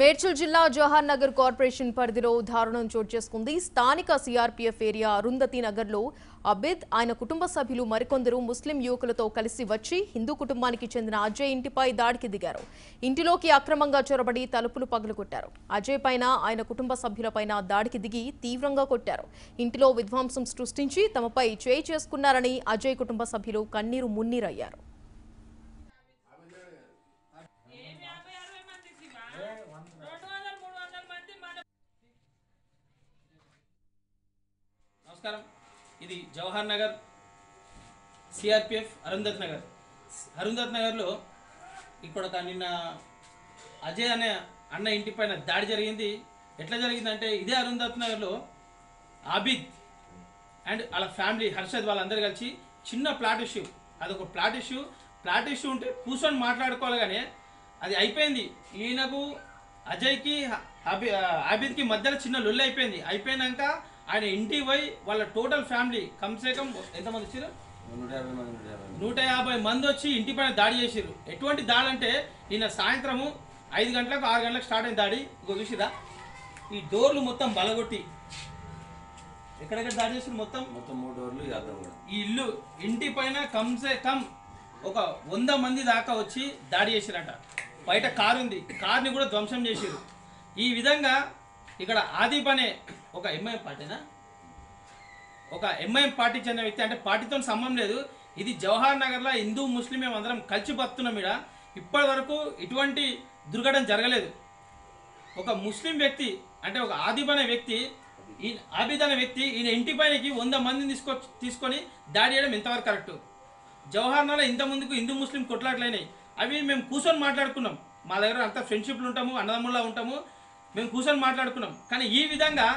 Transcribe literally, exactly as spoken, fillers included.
మేడ్చల్ జిల్లా జోహార్ నగర్ కార్పొరేషన్ పరిధిలో దారుణం చోటు చేసుకుంది. స్థానిక సిఆర్పీఎఫ్ ఏరియా అరుంధతి నగర్లో అబిద్ ఆయన కుటుంబ సభ్యులు మరికొందరు ముస్లిం యువకులతో కలిసి వచ్చి హిందూ కుటుంబానికి చెందిన అజయ్ ఇంటిపై దాడికి దిగారు. ఇంటిలోకి అక్రమంగా చొరబడి తలుపులు పగలగొట్టారు. అజయ్ పైన ఆయన కుటుంబ సభ్యులపైన దాడికి దిగి తీవ్రంగా కొట్టారు. ఇంటిలో విధ్వంసం సృష్టించి తమపై చేయి చేసుకున్నారని అజయ్ కుటుంబ సభ్యులు కన్నీరు మున్నీరయ్యారు. नमस्कार इधी जवाहर नगर सीआरपीएफ अरुंधति नगर अरुंधति नगर लो इप्पड़ निन्न अजय अने अन्न इंटि पैन दाड़ी जरिगिंदी. एट्ला जरिगिंदंटे इदे अरुंधति नगर लो आबिद अंड अला फैमिली हर्षद वाळ्ळंदरू कलिसि चिन्न प्लाट इश्यू अदोक प्लाट इश्यू प्लाट इश्यू उंटे कूसोनि माट्लाडुकोवालि गानी अदि अयिपोयिंदी. ईनकु अजय की आबिद की मध्यलो चिन्न लొల్లి अयिपोयिंदी. अयिपोयिनांक आये इंटी वाल टोटल फैमिली कम से कम एंतमंदि नूट याबे मंदी इंट पैन दाड़ी चेसिर्रु. दाड़े निन्न सायंत्रम ऐदु गंटलकु आरु गंटलकु स्टार्ट दाड़ी चूसिरा ई डोर्लु मोत्तं बलगोट्टि एक्कडेक्कड दाड़ी चेसिर्रु. मोत्तं मोत्तं मूडु डोर्लु ई इल्लु इंटी पैन कम से कम ओक सौ मंदी दाका वच्ची दाड़ी चेसिरट. बयट कार उंदी कार नि कूडा ध्वंसं चेसिर्रु. ई विधंगा इक्कड आदिप अने ఒక ఎంఐఎం పార్టీనా ఒక ఎంఐఎం పార్టీ చెందిన వ్యక్తి అంటే పార్టీతో సంబంధం లేదు. ఇది జవహర్ నగర్లో హిందూ ముస్లిం మేమందరం కలిసి బతుకుతున్నాం. ఇడ ఇప్పటి వరకు ఇటువంటి దుర్ఘటన జరగలేదు. ఒక ముస్లిం వ్యక్తి అంటే ఒక ఆదిబనే వ్యక్తి ఈ ఆదిబనే వ్యక్తి ఈయన ఇంటి పైనకి వంద మందిని తీసుకొని తీసుకొని దాడి చేయడం ఎంతవరకు కరెక్ట్? జవహర్ నగర్లో ఇంత ముందుకు హిందూ ముస్లిం కొట్లాటలైనాయి. అవి మేము కూర్చొని మాట్లాడుకున్నాం. మా దగ్గర అంతా ఫ్రెండ్షిప్లు ఉంటాము, అన్నదమ్ముల్లా ఉంటాము. మేము కూర్చొని మాట్లాడుకున్నాం. కానీ ఈ విధంగా